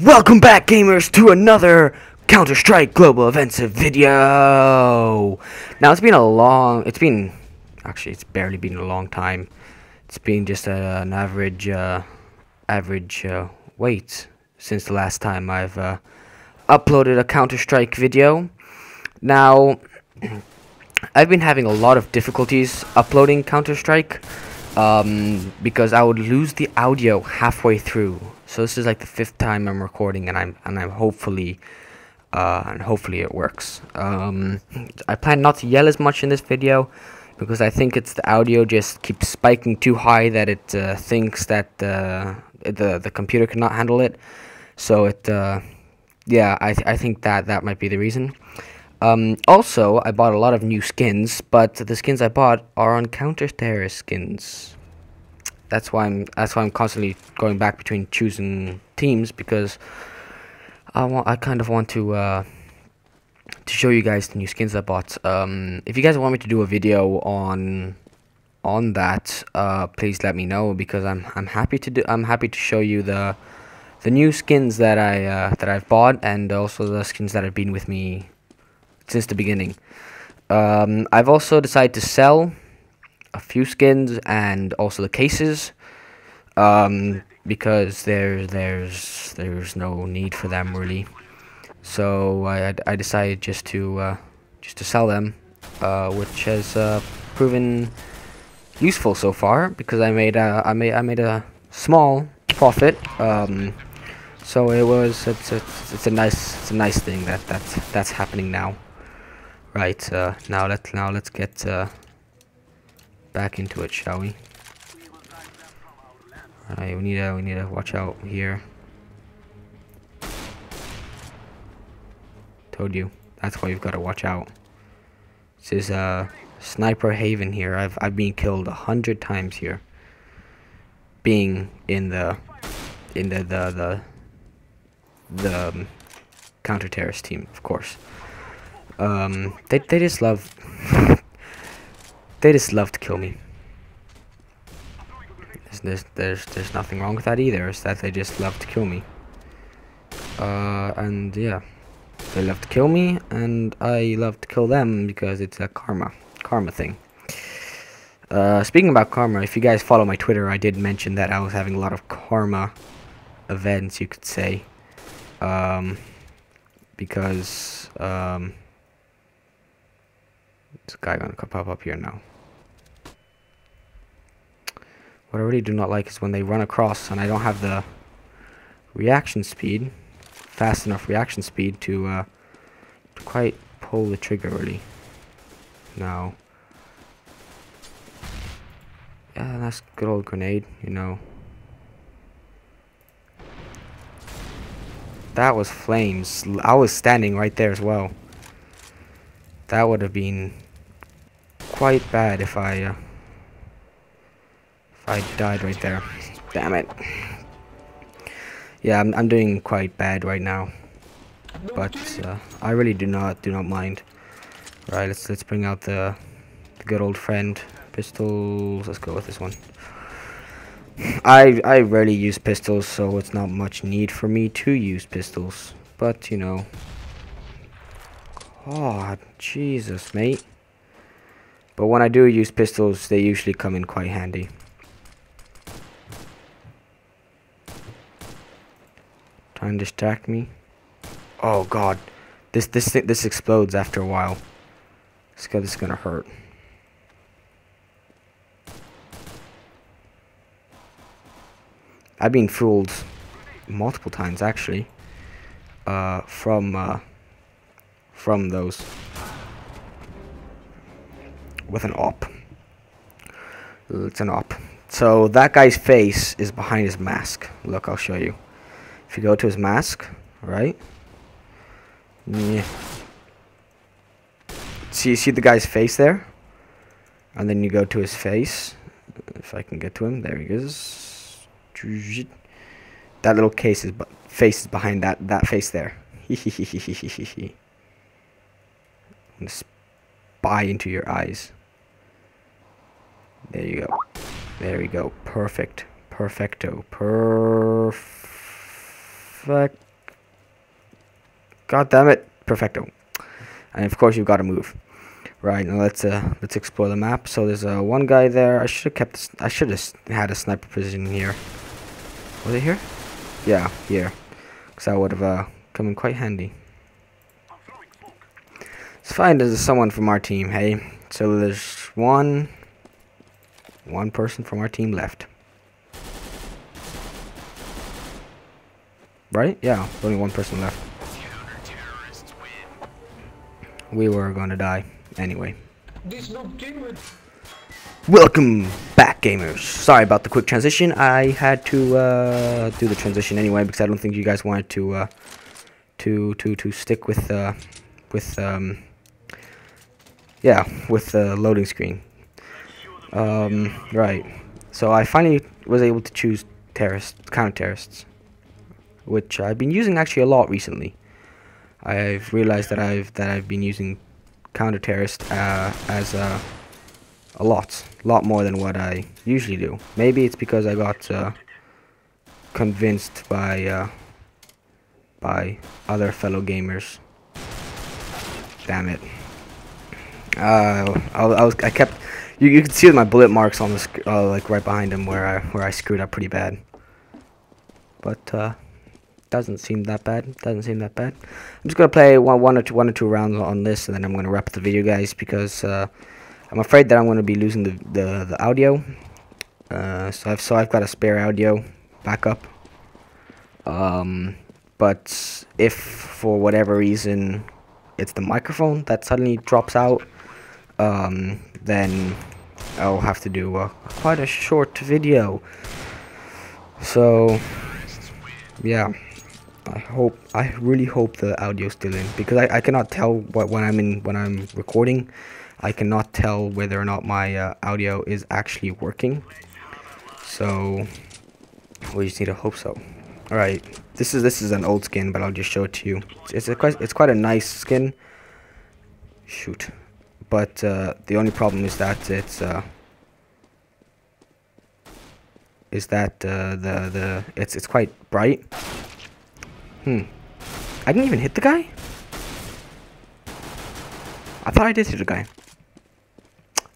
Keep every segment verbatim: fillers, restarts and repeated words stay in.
Welcome back, gamers, to another Counter-Strike Global Offensive video. Now it's been a long, it's been, actually it's barely been a long time. It's been just a, an average, uh, average uh, wait since the last time I've uh, uploaded a Counter-Strike video. Now, I've been having a lot of difficulties uploading Counter-Strike. Um, because I would lose the audio halfway through. So this is like the fifth time I'm recording, and I'm and I'm hopefully, uh, and hopefully it works. Um, I plan not to yell as much in this video, because I think it's the audio just keeps spiking too high that it uh, thinks that uh, the the computer cannot handle it. So it, uh, yeah, I th I think that that might be the reason. Um, also, I bought a lot of new skins, but the skins I bought are on counter-terror skins. That's why I'm that's why I'm constantly going back between choosing teams, because I want I kind of want to uh, to show you guys the new skins I bought. Um, if you guys want me to do a video on on that, uh, please let me know, because I'm I'm happy to do I'm happy to show you the the new skins that I uh, that I've bought, and also the skins that have been with me since the beginning. um, I've also decided to sell a few skins and also the cases, um, because there there's there's no need for them really. So I I decided just to uh, just to sell them, uh, which has uh, proven useful so far, because I made a, I made I made a small profit. Um, so it was it's it's, it's a nice it's a nice thing that that that's happening now. Right, uh, now let's now let's get uh, back into it, shall we? Alright, we need to we need to watch out here. Told you, that's why you've got to watch out. This is a uh, sniper haven here. I've I've been killed a hundred times here. Being in the in the the the, the um, counter-terrorist team, of course. Um, they, they just love, they just love to kill me. There's, there's, there's, there's nothing wrong with that either, it's that they just love to kill me. Uh, and yeah, they love to kill me, and I love to kill them, because it's a karma, karma thing. Uh, speaking about karma, if you guys follow my Twitter, I did mention that I was having a lot of karma events, you could say. Um, because, um... this guy gonna pop up here now. What I really do not like is when they run across and I don't have the reaction speed, fast enough reaction speed to, uh, to quite pull the trigger really. Now, yeah, that's good old grenade, you know. That was flames. I was standing right there as well. That would have been quite bad if I uh, if I died right there. Damn it. Yeah, I'm I'm doing quite bad right now, but uh, I really do not do not mind. All right, let's let's bring out the, the good old friend pistols. Let's go with this one. I I rarely use pistols, so it's not much need for me to use pistols. But you know. Oh, Jesus, mate. But when I do use pistols, they usually come in quite handy. Trying to distract me. Oh God, this this thing, this explodes after a while. This is gonna hurt. I've been fooled multiple times actually. Uh, from. Uh, from those with an op. It's an op. So that guy's face is behind his mask. Look, I'll show you. If you go to his mask, right? Yeah. So you see the guy's face there? And then you go to his face. If I can get to him, there he goes. That little case is face is behind that that face there. And spy into your eyes. There you go. There we go. Perfect. Perfecto. Perfect. God damn it, perfecto. And of course you've got to move. Right, now let's uh let's explore the map. So there's uh, one guy there. I should have kept. I should have had a sniper position here. Was it here? Yeah, here. Because that would have uh, come in quite handy. It's fine. There's someone from our team. Hey, so there's one, one person from our team left. Right? Yeah, only one person left. We were gonna die. Anyway. Welcome back, gamers. Sorry about the quick transition. I had to uh, do the transition anyway because I don't think you guys wanted to uh, to to to stick with uh, with um, yeah with the loading screen. Um, right. So I finally was able to choose terrorists, counter terrorists, which I've been using actually a lot recently. I've realized that I've that I've been using counter-terrorist uh, as uh, a lot lot more than what I usually do. Maybe it's because I got uh, convinced by uh, by other fellow gamers. Damn it. uh, I, I was I kept you, you can see my bullet marks on the uh, like right behind him where I where I screwed up pretty bad, but uh, doesn't seem that bad. Doesn't seem that bad. I'm just gonna play one, one or two, one or two rounds on this, and then I'm gonna wrap up the video, guys, because uh, I'm afraid that I'm gonna be losing the the, the audio. Uh, so I've so I've got a spare audio backup. Um, but if for whatever reason it's the microphone that suddenly drops out, um, then I'll have to do uh, quite a short video. So yeah. I hope I really hope the audio's still in, because I, I cannot tell what when I'm in when I'm recording. I cannot tell whether or not my uh, audio is actually working, so we just need to hope so. All right, this is this is an old skin, but I'll just show it to you. It's, it's a quite it's quite a nice skin, shoot, but uh, the only problem is that it's uh, is that uh, the the it's it's quite bright. Hmm. I didn't even hit the guy? I thought I did hit the guy.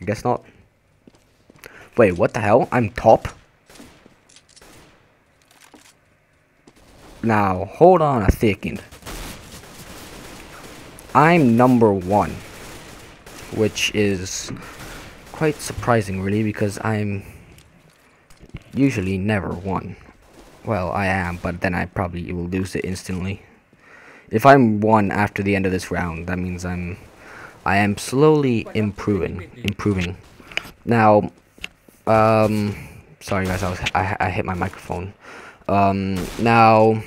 I guess not. Wait, what the hell? I'm top? Now, hold on a second. I'm number one. Which is quite surprising, really, because I'm usually never one. Well, I am, but then I probably will lose it instantly. If I'm one after the end of this round, that means I'm, I am slowly improving, improving. Now, um, sorry guys, I was, I, I hit my microphone. Um, now,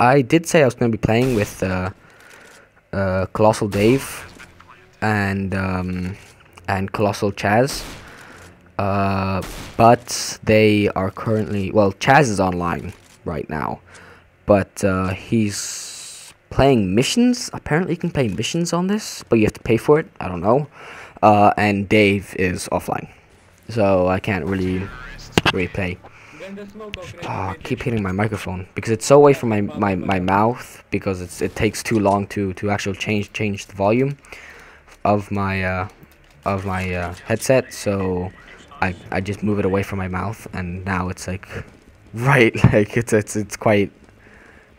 I did say I was going to be playing with uh, uh, Colossal Dave and um, and Colossal Chaz. Uh, but they are currently, well, Chaz is online right now, but uh, he's playing missions. Apparently you can play missions on this, but you have to pay for it, I don't know. Uh, and Dave is offline, so I can't really really play. Oh, I keep hitting my microphone because it's so away from my, my, my mouth, because it's, it takes too long to, to actually change change the volume of my uh, of my uh, headset, so I, I just move it away from my mouth, and now it's like right, like it's it's it's quite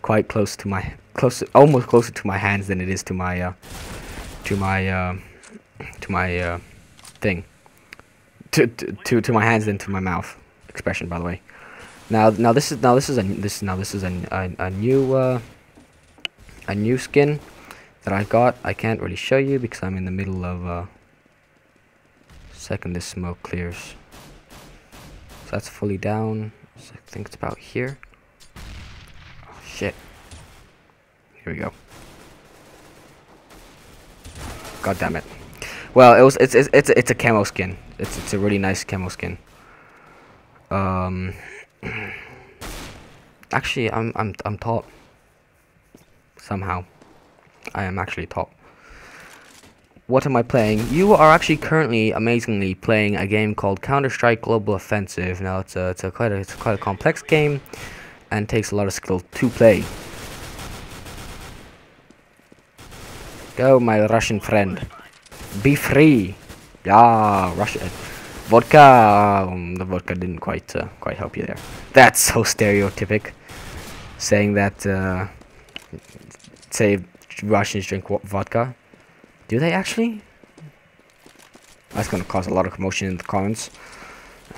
quite close to my close almost closer to my hands than it is to my uh, to my uh, to my uh, thing to, to to to my hands than to my mouth expression, by the way. Now now this is now this is a this now this is a a, a new uh, a new skin that I got. I can't really show you because I'm in the middle of uh, second this smoke clears, so that's fully down, so I think it's about here. Oh shit, here we go. God damn it. Well, it was it's it's it's, it's a camo skin. It's it's a really nice camo skin. Um actually I'm I'm I'm top somehow. I am actually top. What am I playing? You are actually currently, amazingly, playing a game called Counter-Strike Global Offensive. Now, it's a, it's a quite a, it's quite a complex game, and takes a lot of skill to play. Go, my Russian friend. Be free. Yeah, Russia. Vodka. Um, the vodka didn't quite uh, quite help you there. That's so stereotypic. Saying that, uh, say Russians drink vodka. Do they actually? That's gonna cause a lot of commotion in the comments.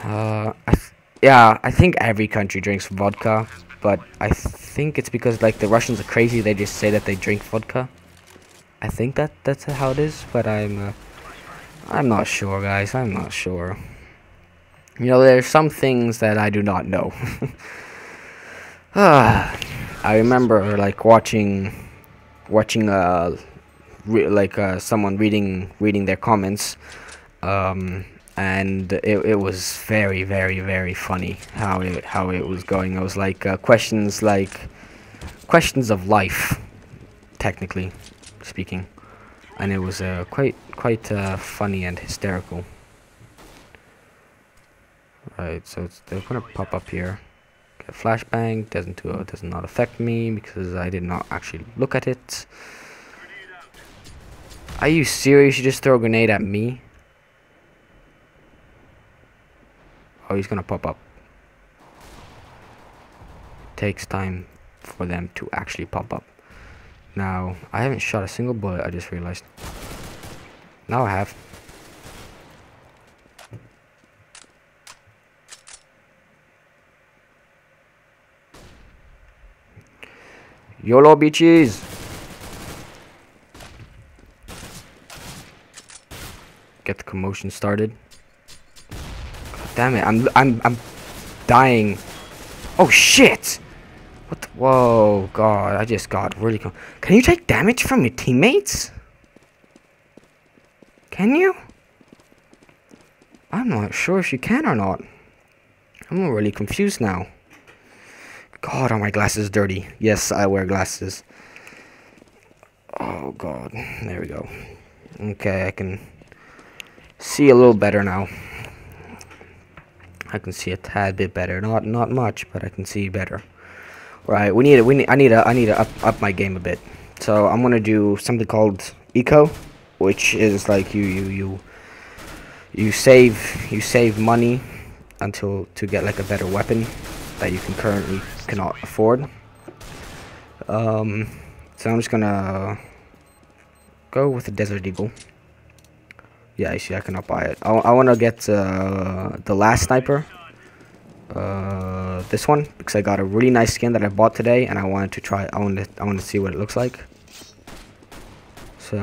Uh, I th yeah, I think every country drinks vodka, but I think it's because like the Russians are crazy. They just say that they drink vodka. I think that that's how it is, but I'm uh, I'm not sure, guys. I'm not sure. You know, there's some things that I do not know. ah, I remember like watching watching uh re like uh, someone reading reading their comments. Um, and it, it was very, very, very funny how it how it was going. It was like uh, questions like questions of life, technically speaking, and it was uh, quite quite uh, funny and hysterical. Right, so it's, they're gonna pop up here. Get flashbang doesn't do, does not affect me because I did not actually look at it. Are you serious? You just throw a grenade at me? Oh, he's gonna pop up. It takes time for them to actually pop up. Now, I haven't shot a single bullet, I just realized. Now I have. YOLO, bitches! Get the commotion started. Damn it! I'm I'm I'm dying. Oh shit! What? The, whoa, God! I just got really. Cool. Can you take damage from your teammates? Can you? I'm not sure if you can or not. I'm really confused now. God, are my glasses dirty? Yes, I wear glasses. Oh God! There we go. Okay, I can see a little better now. I can see a tad bit better, not not much, but I can see better. Right, we need it. We need. I need a. I need to up up my game a bit. So I'm gonna do something called eco, which is like you you you you save you save money until to get like a better weapon that you can currently cannot afford. Um, so I'm just gonna go with the Desert Eagle. Yeah, you see, I cannot buy it. I, I want to get uh, the last sniper. Uh, this one, because I got a really nice skin that I bought today, and I wanted to try. I wanted. I want to see what it looks like. So,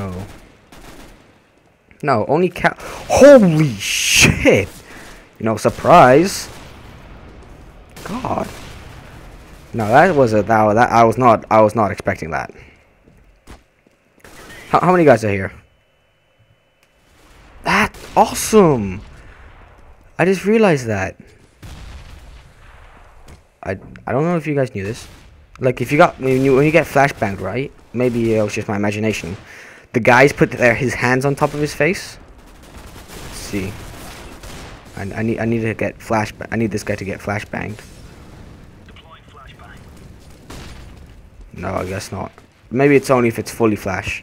no, only cow. Holy shit! You know, surprise. God. No, that was a that. That I was not. I was not expecting that. How, how many guys are here? That's awesome! I just realized that. I I don't know if you guys knew this. Like, if you got when you when you get flashbanged, right? Maybe it was just my imagination. The guys put their his hands on top of his face. Let's see. I I need I need to get flashbang. I need this guy to get flashbanged. No, I guess not. Maybe it's only if it's fully flash.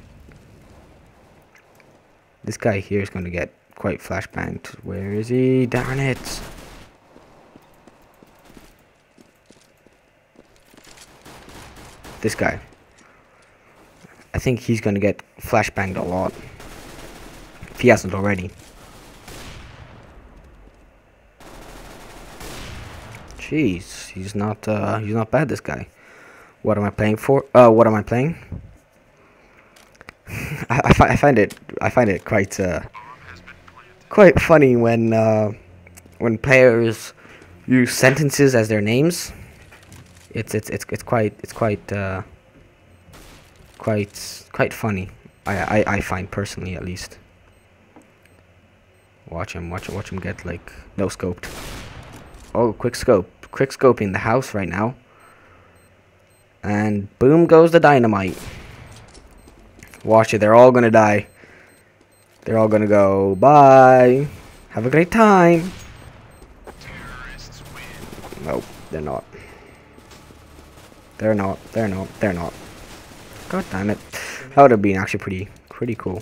This guy here is going to get quite flashbanged. Where is he? Darn it! This guy. I think he's going to get flashbanged a lot. If he hasn't already. Jeez, he's not. Uh, he's not bad. This guy. What am I playing for? Uh, what am I playing? I, I, fi I find it I find it quite uh, quite funny when uh, when players use sentences as their names. It's it's it's it's quite it's quite uh, quite quite funny. I, I I find personally at least. Watch him watch watch him get like no scoped. Oh, quick scope quick scope in the house right now. And boom goes the dynamite. Watch it, they're all gonna die. They're all gonna go, bye. Have a great time. Terrorists win. Nope, they're not. They're not, they're not, they're not. God damn it. That would have been actually pretty pretty cool.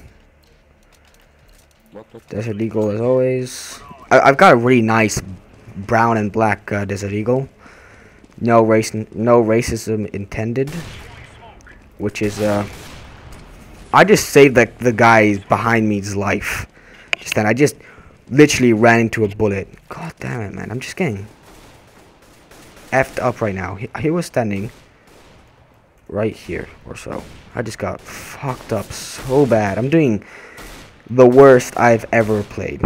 Desert Eagle, as always. I, I've got a really nice brown and black uh, Desert Eagle. No race, no racism intended. Which is, uh, I just saved the the guy behind me's life. Just then, I just literally ran into a bullet. God damn it, man! I'm just getting effed up right now. He, he was standing right here or so. I just got fucked up so bad. I'm doing the worst I've ever played,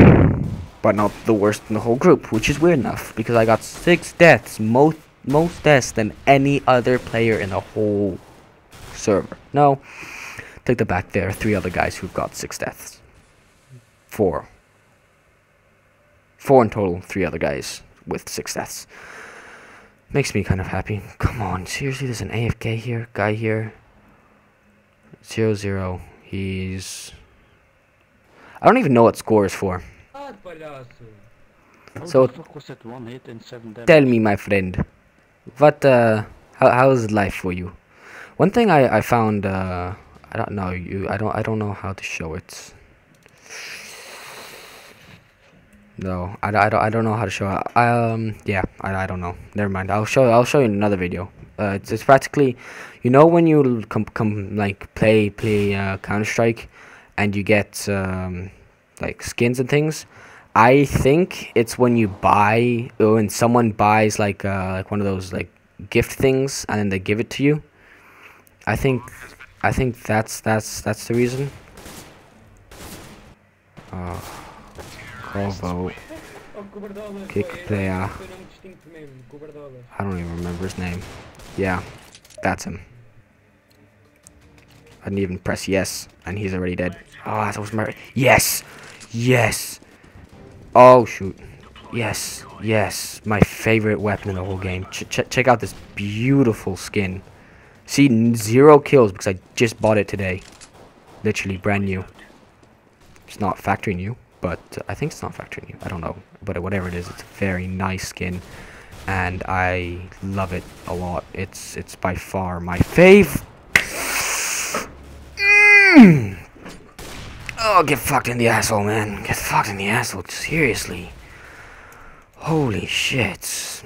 but not the worst in the whole group, which is weird enough because I got six deaths, most most deaths than any other player in the whole server. No, take the back. There are three other guys who've got six deaths. Four. Four in total. Three other guys with six deaths. Makes me kind of happy. Come on, seriously, there's an A F K here, guy here. Zero zero. He's. I don't even know what score is for. So tell me, my friend, what uh, how how is life for you? One thing I I found uh, I don't know you I don't I don't know how to show it. No, I, I don't I don't know how to show it. Um yeah, I I don't know. Never mind. I'll show I'll show you in another video. Uh, it's it's practically, you know, when you come come like play play uh, Counter-Strike. And you get um, like skins and things. I think it's when you buy, or when someone buys like uh, like one of those like gift things, and then they give it to you. I think, I think that's that's that's the reason. Uh, Kobo, kick player. I don't even remember his name. Yeah, that's him. I didn't even press yes, and he's already dead. Oh, that was my... Yes! Yes! Oh, shoot. Yes. Yes. My favorite weapon in the whole game. Ch ch check out this beautiful skin. See, zero kills because I just bought it today. Literally brand new. It's not factory new, but I think it's not factory new. I don't know. But whatever it is, it's a very nice skin. And I love it a lot. It's, it's by far my fave. Oh, get fucked in the asshole, man. Get fucked in the asshole. Seriously. Holy shit.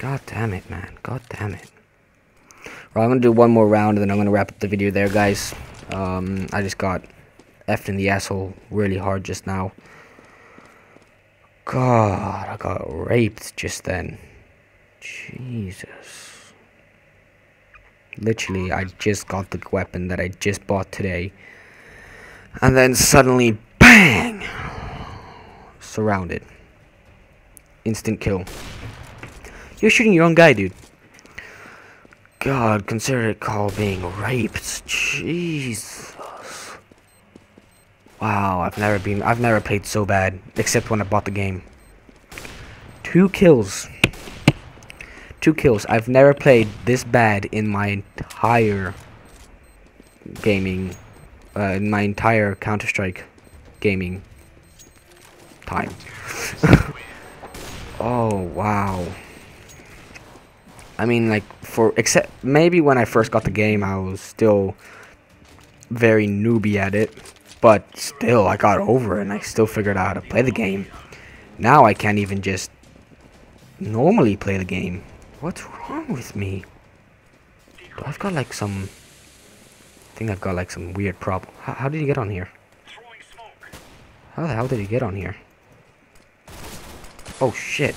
God damn it, man. God damn it. Right, I'm gonna do one more round, and then I'm gonna wrap up the video there, guys. Um, I just got effed in the asshole really hard just now. God, I got raped just then. Jesus. Literally, I just got the weapon that I just bought today, and then suddenly, bang! Surrounded. Instant kill. You're shooting your own guy, dude. God, consider it called being raped. Jesus. Wow, I've never been. I've never played so bad, except when I bought the game. Two kills. Two kills. I've never played this bad in my entire gaming, uh, in my entire Counter-Strike gaming time. Oh wow! I mean, like for except maybe when I first got the game, I was still very newbie at it, but still, I got over it and I still figured out how to play the game. Now I can't even just normally play the game. What's wrong with me? I've got like some... I think I've got like some weird problem. How, how did he get on here? How the hell did he get on here? Oh shit.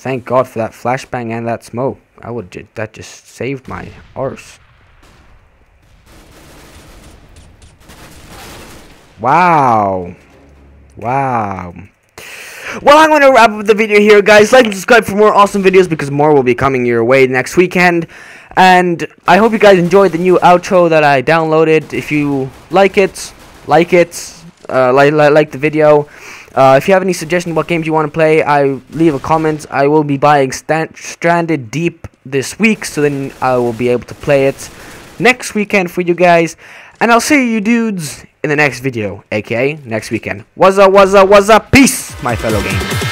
Thank God for that flashbang and that smoke. I would ju- that just saved my arse. Wow. Wow. Well, I'm going to wrap up the video here, guys. Like and subscribe for more awesome videos because more will be coming your way next weekend. And I hope you guys enjoyed the new outro that I downloaded. If you like it, like it, uh, like, like, like the video. Uh, if you have any suggestions about games you want to play, I leave a comment. I will be buying Stan Stranded Deep this week, so then I will be able to play it next weekend for you guys. And I'll see you dudes in the next video, aka next weekend. What's up, what's up, what's up? Peace, my fellow gamers.